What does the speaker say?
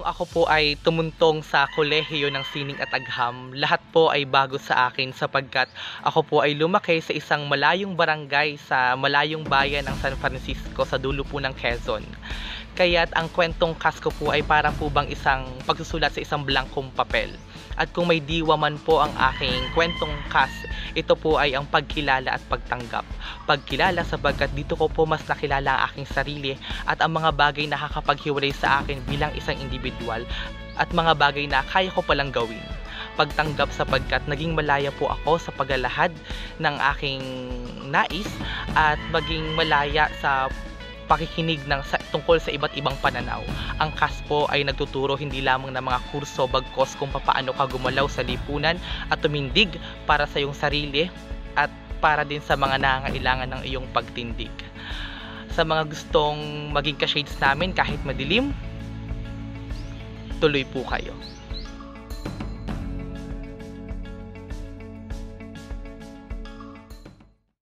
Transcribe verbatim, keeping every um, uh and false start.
noong ako po ay tumuntong sa kolehiyo ng sining at agham, lahat po ay bago sa akin sapagkat ako po ay lumaki sa isang malayong barangay sa malayong bayan ng San Francisco sa dulo po ng Quezon. Kaya't ang kwentong C A S ko po ay para po bang isang pagsusulat sa isang blankong papel. At kung may diwa man po ang aking kwentong C A S, ito po ay ang pagkilala at pagtanggap. Pagkilala sapagkat dito ko po mas nakilala ang aking sarili at ang mga bagay na nakakapaghiwalay sa akin bilang isang individual at mga bagay na kaya ko palang gawin. Pagtanggap sapagkat naging malaya po ako sa paglalahad ng aking nais at maging malaya sa pakikinig ng sa, tungkol sa iba't ibang pananaw. Ang C A S po ay nagtuturo hindi lamang ng mga kurso bagkos kung paano ka gumalaw sa lipunan at tumindig para sa iyong sarili at para din sa mga nangangailangan ng iyong pagtindig. Sa mga gustong maging ka-shades namin kahit madilim, tuloy po kayo.